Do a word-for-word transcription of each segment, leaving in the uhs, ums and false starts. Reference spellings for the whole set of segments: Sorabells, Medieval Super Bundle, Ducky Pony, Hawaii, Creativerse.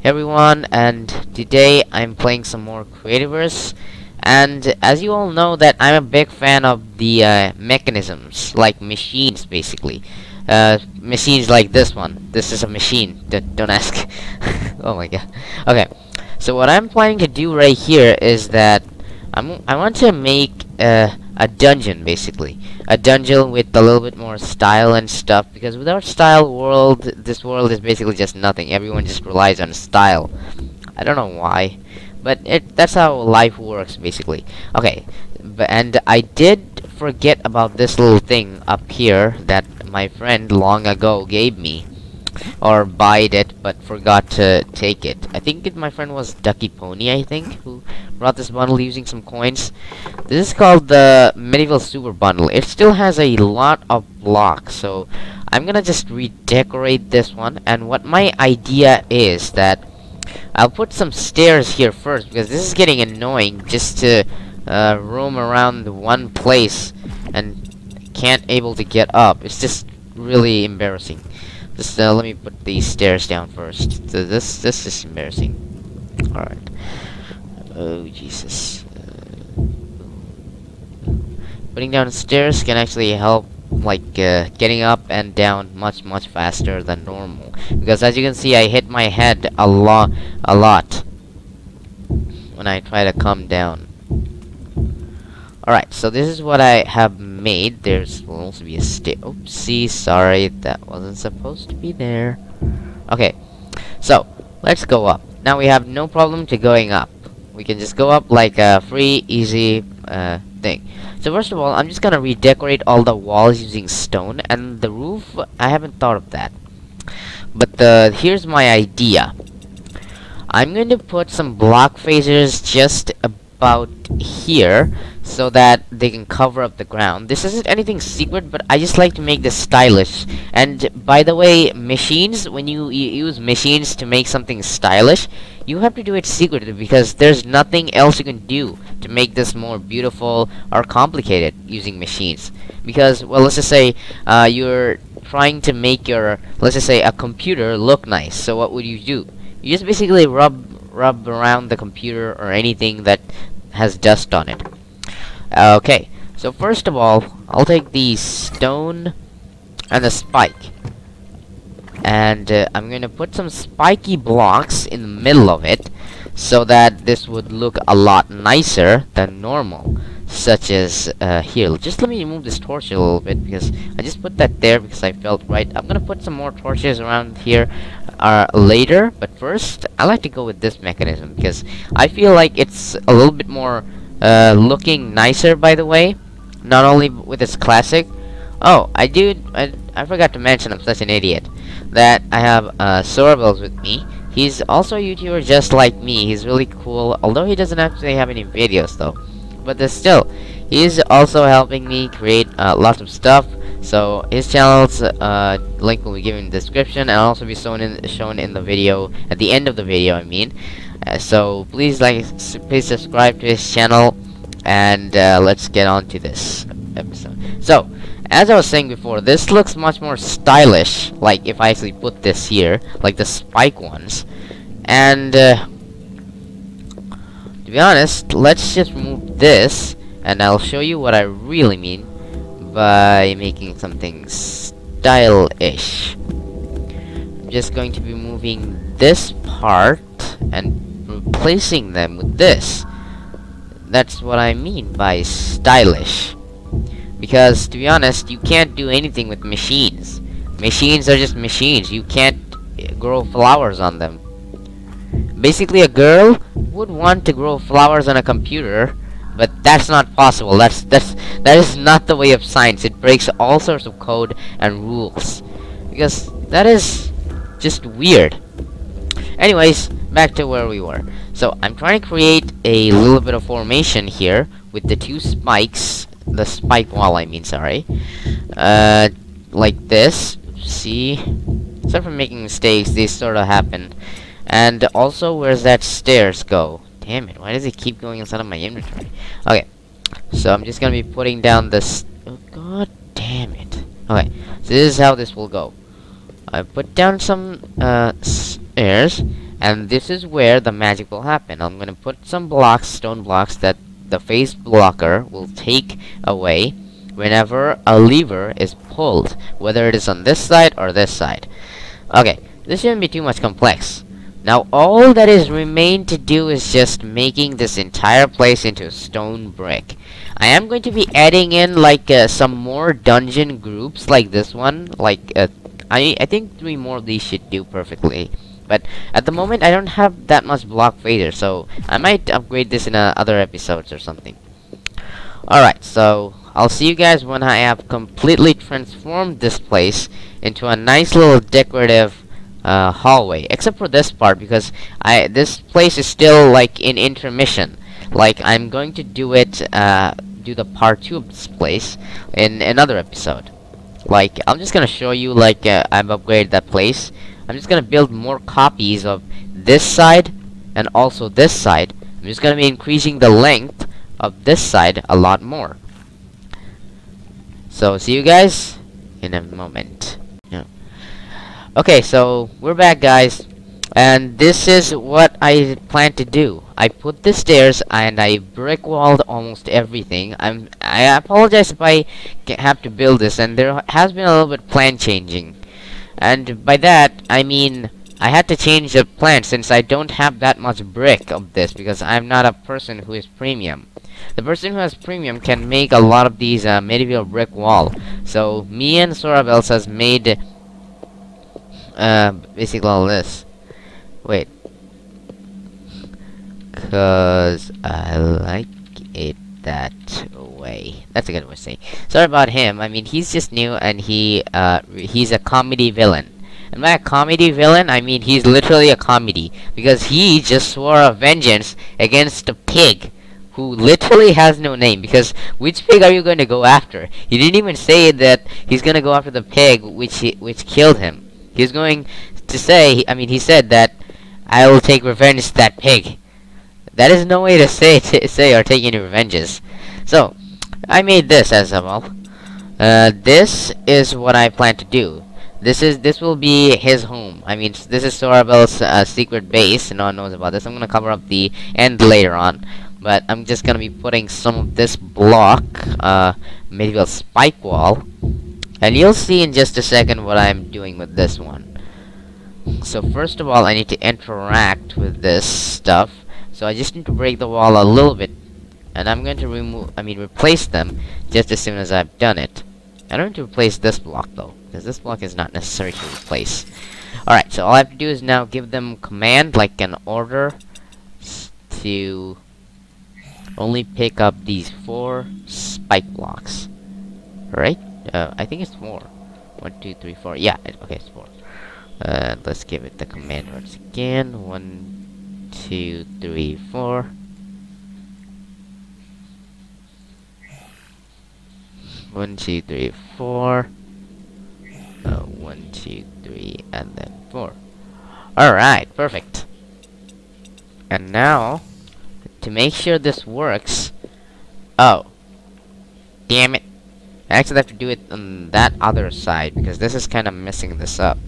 Hey everyone, and today I'm playing some more Creativerse, and as you all know that I'm a big fan of the uh, mechanisms, like machines basically. Uh, machines like this one. This is a machine, D don't ask. Oh my god. Okay, so what I'm planning to do right here is that I'm, I want to make uh, a dungeon basically. A dungeon with a little bit more style and stuff, because without style, world this world is basically just nothing. Everyone just relies on style. I don't know why, but it that's how life works basically. Okay, B and I did forget about this little thing up here that my friend long ago gave me, or buyed it but forgot to take it. I think it, my friend was Ducky Pony, I think, who brought this bundle using some coins. This is called the Medieval Super Bundle. It still has a lot of blocks, so I'm gonna just redecorate this one. And what my idea is that I'll put some stairs here first, because this is getting annoying just to uh, roam around one place and can't able to get up. It's just really embarrassing. Just, uh, let me put these stairs down first. So this this is embarrassing. All right. Oh Jesus. Uh, putting down stairs can actually help, like uh, getting up and down much much faster than normal. Because as you can see, I hit my head a lot a lot when I try to come down. Alright, so this is what I have made. There's will also be a stair. Oopsie, sorry, that wasn't supposed to be there. Okay, so let's go up. Now we have no problem to going up. We can just go up like a free, easy uh, thing. So first of all, I'm just gonna redecorate all the walls using stone, and the roof, I haven't thought of that. But the, here's my idea. I'm going to put some block phasers just about here, so that they can cover up the ground. This isn't anything secret, but I just like to make this stylish. And by the way, machines, when you, you use machines to make something stylish, you have to do it secretly, because there's nothing else you can do to make this more beautiful or complicated using machines. Because, well, let's just say uh, you're trying to make your, let's just say, a computer look nice. So what would you do? You just basically rub rub around the computer or anything that has dust on it. Okay, so first of all, I'll take the stone and the spike, and uh, I'm gonna put some spiky blocks in the middle of it, so that this would look a lot nicer than normal, such as uh, here. Just let me remove this torch a little bit, because I just put that there because I felt right. I'm gonna put some more torches around here uh, later, but first I like to go with this mechanism, because I feel like it's a little bit more Uh, looking nicer, by the way, not only with its classic. Oh, I did. I, I forgot to mention, I'm such an idiot, that I have uh, Sorabells with me. He's also a YouTuber just like me. He's really cool, although he doesn't actually have any videos though. But there's still, he's also helping me create uh, lots of stuff. So his channel's uh, link will be given in the description, and I'll also be shown in shown in the video at the end of the video. I mean. Uh, so please like su please subscribe to his channel, and uh, let's get on to this episode. So as I was saying before, this looks much more stylish, like if I actually put this here, like the spike ones. And uh, to be honest, let's just move this, and I'll show you what I really mean by making something stylish. I'm just going to be moving this part and replacing them with this. That's what I mean by stylish, because to be honest, you can't do anything with machines. Machines are just machines. You can't grow flowers on them. Basically, a girl would want to grow flowers on a computer, but that's not possible. That's that's that is not the way of science. It breaks all sorts of code and rules, because that is just weird. Anyways, back to where we were. So I'm trying to create a little bit of formation here with the two spikes, the spike wall I mean, sorry, uh, like this. See, except for making mistakes, these sort of happen. And also, where's that stairs go? Damn it! Why does it keep going inside of my inventory? Okay, so I'm just gonna be putting down this. Oh, god damn it! Okay, so this is how this will go. I put down some uh, stairs. And this is where the magic will happen. I'm gonna put some blocks, stone blocks, that the face blocker will take away whenever a lever is pulled, whether it is on this side or this side. Okay, this shouldn't be too much complex. Now all that is remained to do is just making this entire place into a stone brick. I am going to be adding in like uh, some more dungeon groups like this one. Like uh, I, I think three more of these should do perfectly. But at the moment I don't have that much block fader, so I might upgrade this in uh, other episodes or something. Alright, so I'll see you guys when I have completely transformed this place into a nice little decorative uh, hallway. Except for this part, because I this place is still like in intermission. Like I'm going to do it, uh, do the part two of this place in another episode. Like I'm just gonna show you like uh, I've upgraded that place. I'm just gonna build more copies of this side and also this side. I'm just gonna be increasing the length of this side a lot more. So see you guys in a moment. Yeah. Okay, so we're back, guys, and this is what I plan to do. I put the stairs and I brick walled almost everything. I'm I apologize if I have to build this, and there has been a little bit plan changing. And by that, I mean, I had to change the plan since I don't have that much brick of this because I'm not a person who is premium. The person who has premium can make a lot of these uh, medieval brick wall. So me and Sorabells has made uh, basically all this. Wait. Cause I like it that way. That's a good way to say. Sorry about him. I mean, he's just new, and he uh, he's a comedy villain. And by a comedy villain, I mean he's literally a comedy, because he just swore a vengeance against a pig who literally has no name. Because which pig are you going to go after? He didn't even say that he's going to go after the pig which he, which killed him. He's going to say, I mean, he said that I will take revenge that pig. That is no way to say t say or take any revenges. So I made this as a well. Uh, this is what I plan to do. This is this will be his home. I mean, this is Sorabell's uh, secret base. No one knows about this. I'm gonna cover up the end later on, but I'm just gonna be putting some of this block, uh, medieval spike wall, and you'll see in just a second what I'm doing with this one. So first of all, I need to interact with this stuff. So I just need to break the wall a little bit. And I'm going to remove, I mean replace them just as soon as I've done it. I don't need to replace this block though, because this block is not necessary to replace. Alright, so all I have to do is now give them command, like an order, to only pick up these four spike blocks. Right? Uh, I think it's four. One, two, three, four. Yeah, it, okay, it's four. Uh, let's give it the command once again. One, two, three, four. One, two, three, four. Uh, one, two, three, and then four. Alright, perfect. And now, to make sure this works. Oh. Damn it. I actually have to do it on that other side because this is kind of messing this up.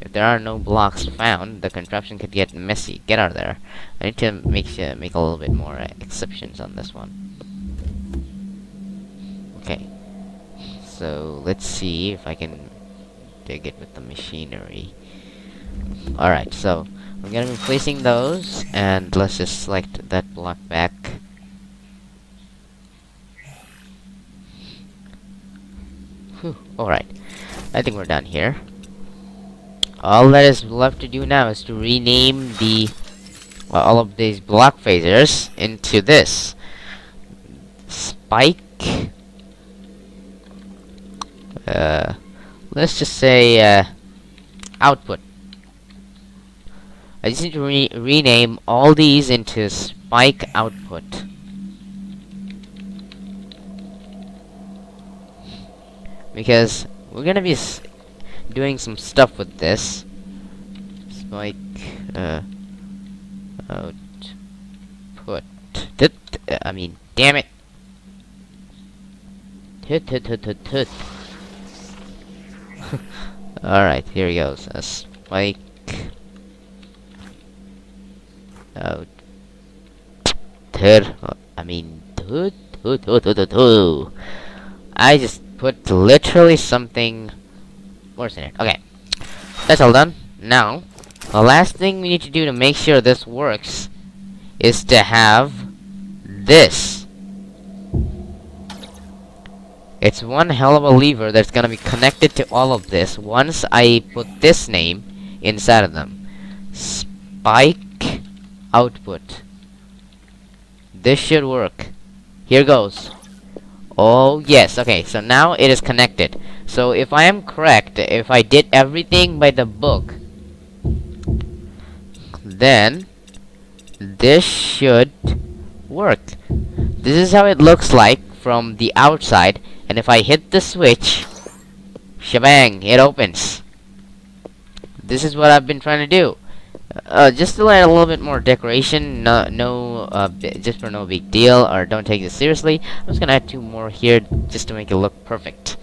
If there are no blocks found, the contraption could get messy. Get out of there. I need to make, sure, make a little bit more uh, exceptions on this one. So let's see if I can dig it with the machinery. Alright, so I'm gonna be placing those, and let's just select that block back. Whew, alright. I think we're done here. All that is left to do now is to rename the well, all of these block phasers into this spike. Uh, let's just say uh, output. I just need to re rename all these into spike output. Because we're gonna be s doing some stuff with this. Spike uh, output. Th th I mean, damn it. Th th th th th Alright, here he goes. A spike Uh, ter I mean, duh, duh, duh, duh, duh, duh. I just put literally something worse in it. Okay, that's all done. Now, the last thing we need to do to make sure this works is to have this. It's one hell of a lever that's gonna be connected to all of this once I put this name inside of them. Spike output. This should work. Here goes. Oh yes, okay, so now it is connected. So if I am correct, if I did everything by the book, then this should work. This is how it looks like from the outside, and if I hit the switch, shebang, it opens. This is what I've been trying to do. Uh, just to add a little bit more decoration, no, no uh, just for no big deal, or don't take this seriously, I'm just gonna add two more here just to make it look perfect.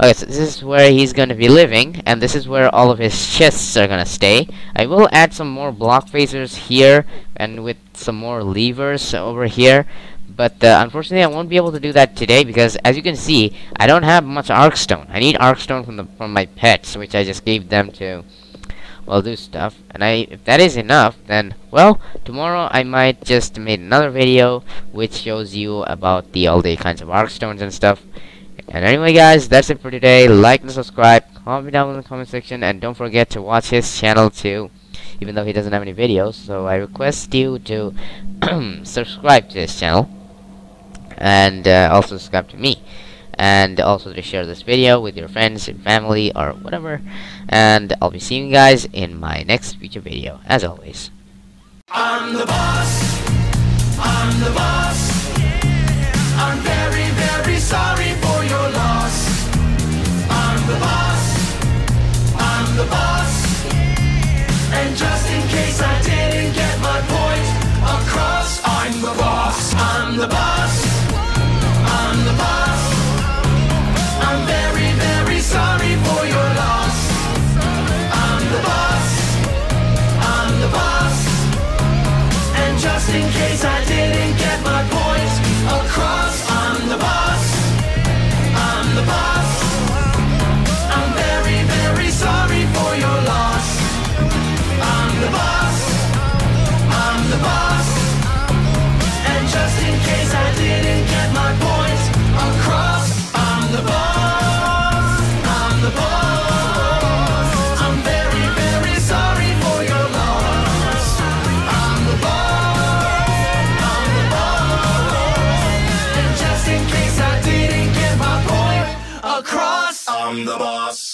Okay, so this is where he's gonna be living, and this is where all of his chests are gonna stay. I will add some more block facers here, and with some more levers over here, but uh, unfortunately I won't be able to do that today, because as you can see, I don't have much arc stone. I need arc stone from, the, from my pets, which I just gave them to... well, do stuff, and I if that is enough, then well, tomorrow I might just make another video which shows you about the all the kinds of arc stones and stuff. And anyway guys, that's it for today. Like and subscribe, comment down in the comment section, and don't forget to watch his channel too, even though he doesn't have any videos, so I request you to subscribe to his channel, and uh, also subscribe to me, and also to share this video with your friends and family or whatever. And I'll be seeing you guys in my next future video, as always. I'm the boss, I'm the boss, yeah. I'm very very sorry for your loss. I'm the boss, I'm the boss, yeah. And just in case I didn't get my point across, I'm the boss, I'm the boss, I'm the boss. In case I didn't get my point across, I'm the boss, I'm the boss, I'm very very sorry for your loss. I'm the boss, I'm the boss, and just in case I didn't get my point across, I'm the boss, I'm the boss. I'm the boss.